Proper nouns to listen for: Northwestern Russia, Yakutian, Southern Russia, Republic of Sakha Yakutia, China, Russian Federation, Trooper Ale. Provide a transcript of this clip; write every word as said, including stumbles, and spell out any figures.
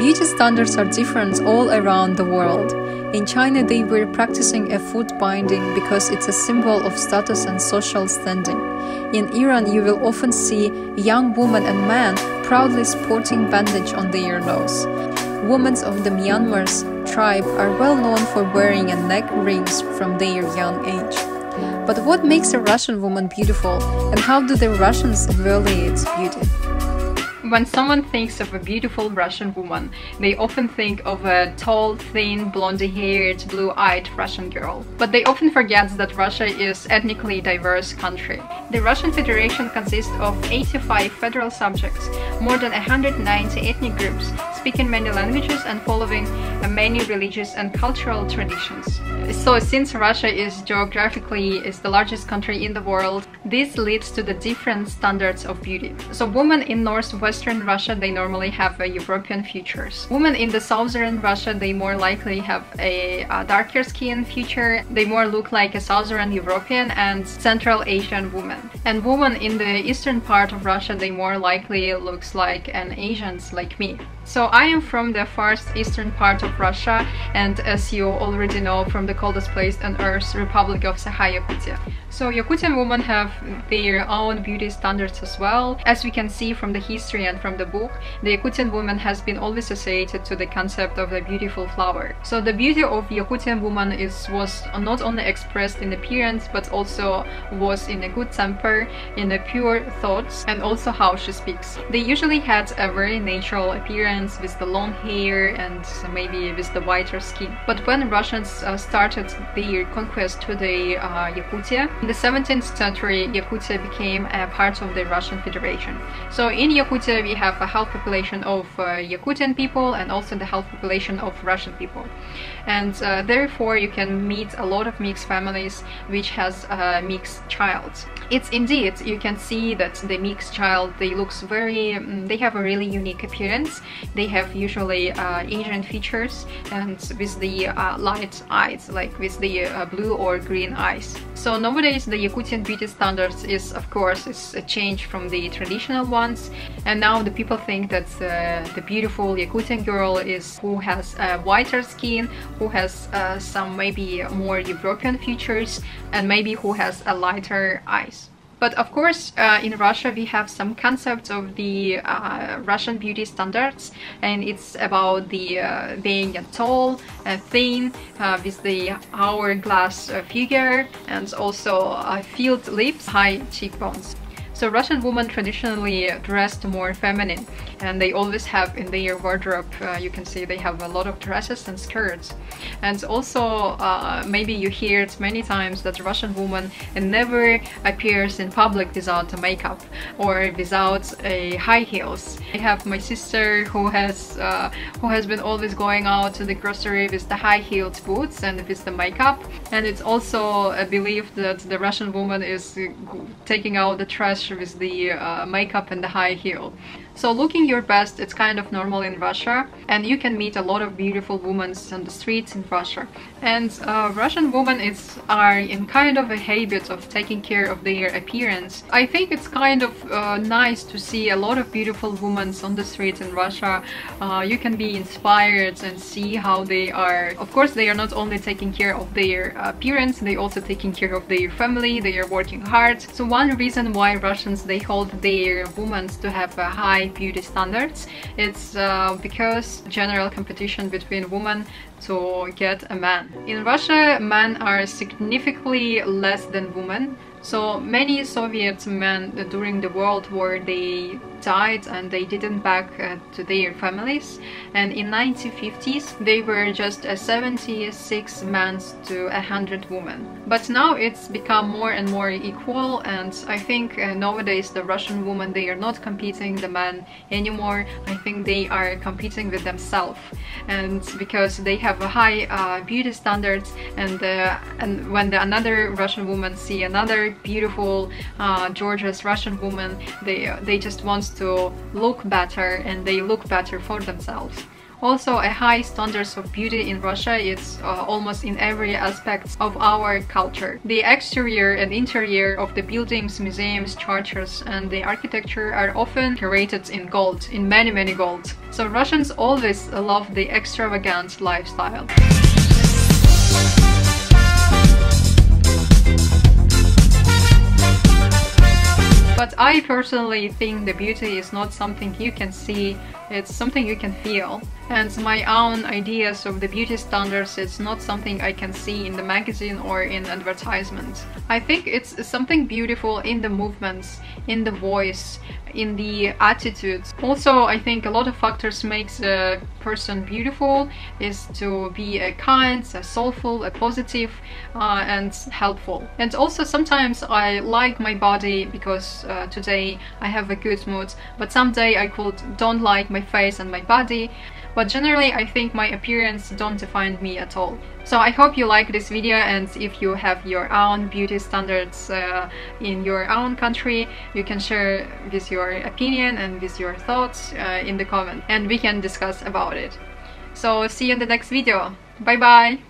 beauty standards are different all around the world. In China, they were practicing a foot binding because it's a symbol of status and social standing. In Iran, you will often see young women and men proudly sporting bandage on their nose. Women of the Myanmar's tribe are well known for wearing and neck rings from their young age. But what makes a Russian woman beautiful, and how do the Russians evaluate beauty? When someone thinks of a beautiful Russian woman, they often think of a tall, thin, blonde-haired, blue-eyed Russian girl. But they often forget that Russia is an ethnically diverse country. The Russian Federation consists of eighty-five federal subjects, more than one hundred ninety ethnic groups, speaking many languages and following many religious and cultural traditions. So since Russia is geographically is the largest country in the world, this leads to the different standards of beauty. So women in northwest Western Russia, they normally have uh, European features. Women in the southern Russia, they more likely have a, a darker skin feature. They more look like a southern European and Central Asian woman. And women in the eastern part of Russia, they more likely looks like an Asians like me. So I am from the far eastern part of Russia, and as you already know, from the coldest place on earth, Republic of Sakha Yakutia. So Yakutian women have their own beauty standards as well. As we can see from the history and from the book, the Yakutian woman has been always associated to the concept of the beautiful flower. So the beauty of Yakutian woman is was not only expressed in appearance, but also was in a good temper, in a pure thoughts, and also how she speaks. They usually had a very natural appearance, with the long hair and maybe with the whiter skin. But when Russians uh, started their conquest to the uh, Yakutia, in the seventeenth century Yakutia became a part of the Russian Federation. So in Yakutia we have a half population of uh, Yakutian people and also the half population of Russian people. And uh, therefore you can meet a lot of mixed families which has a mixed child. It's indeed, you can see that the mixed child, they looks very, they have a really unique appearance. They have usually uh, Asian features and with the uh, light eyes, like with the uh, blue or green eyes. So nowadays the Yakutian beauty standards is of course is a change from the traditional ones, and now the people think that uh, the beautiful Yakutian girl is who has a whiter skin, who has uh, some maybe more European features, and maybe who has a lighter eyes. But of course, uh, in Russia we have some concepts of the uh, Russian beauty standards, and it's about the uh, being tall, uh, thin, uh, with the hourglass uh, figure, and also uh, filled lips, high cheekbones. So Russian women traditionally dressed more feminine, and they always have in their wardrobe, uh, you can see they have a lot of dresses and skirts. And also, uh, maybe you hear it many times that Russian woman never appears in public without makeup or without a high heels. I have my sister who has uh, who has been always going out to the grocery with the high-heeled boots and with the makeup. And it's also a belief that the Russian woman is taking out the trash with the uh, makeup and the high heel. So looking your best, it's kind of normal in Russia, and you can meet a lot of beautiful women on the streets in Russia. And uh, Russian women is, are in kind of a habit of taking care of their appearance. I think it's kind of uh, nice to see a lot of beautiful women on the streets in Russia. Uh, you can be inspired and see how they are. Of course, they are not only taking care of their appearance, they also taking care of their family, they are working hard. So one reason why Russians, they hold their women to have a high beauty standards, it's uh, because general competition between women to get a man. In Russia, men are significantly less than women. So many Soviet men during the World War, they died and they didn't back uh, to their families, and in nineteen fifties they were just uh, seventy-six men to one hundred women. But now it's become more and more equal, and I think uh, nowadays the Russian women, they are not competing the men anymore. I think they are competing with themselves, and because they have a high uh, beauty standards, and, uh, and when the, another Russian woman see another beautiful uh, gorgeous Russian woman, they, they just want to look better, and they look better for themselves. Also, a high standards of beauty in Russia is uh, almost in every aspect of our culture. The exterior and interior of the buildings, museums, churches and the architecture are often curated in gold, in many many golds. So Russians always love the extravagant lifestyle. But I personally think the beauty is not something you can see, it's something you can feel. And my own ideas of the beauty standards is not something I can see in the magazine or in advertisements. I think it's something beautiful in the movements, in the voice, in the attitudes. Also, I think a lot of factors makes a person beautiful is to be a kind, a soulful, a positive uh, and helpful. And also sometimes I like my body because Uh, today I have a good mood, but someday I could don't like my face and my body. But generally I think my appearance don't define me at all. So I hope you like this video, and if you have your own beauty standards uh, in your own country, you can share with your opinion and with your thoughts uh, in the comment, and we can discuss about it. So see you in the next video. Bye bye!